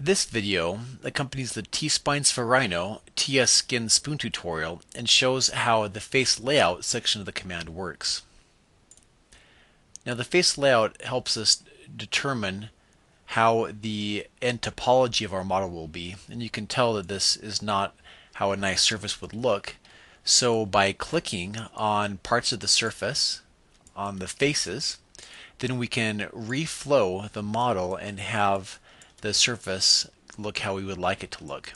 This video accompanies the T-Splines for Rhino TS Skin Spoon Tutorial and shows how the face layout section of the command works. Now the face layout helps us determine how the end topology of our model will be, and you can tell that this is not how a nice surface would look. So by clicking on parts of the surface, on the faces, then we can reflow the model and have the surface look how we would like it to look.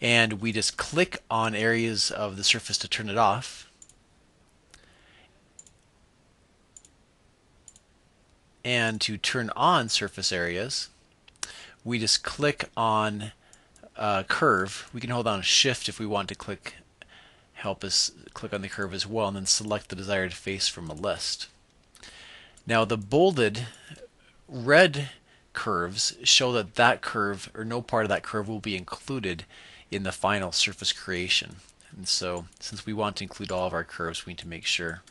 And we just click on areas of the surface to turn it off. And to turn on surface areas, we just click on curve. We can hold down shift if we want to help us click on the curve as well, and then select the desired face from a list. Now the bolded red curves show that curve or no part of that curve will be included in the final surface creation. And so since we want to include all of our curves, we need to make sure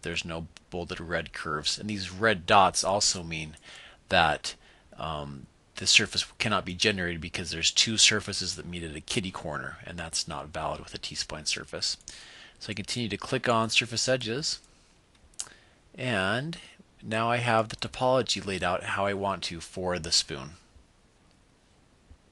there's no bolded red curves. And these red dots also mean that the surface cannot be generated because there's two surfaces that meet at a kitty corner, and that's not valid with a T-spline surface. So I continue to click on surface edges, and now I have the topology laid out how I want to for the spoon.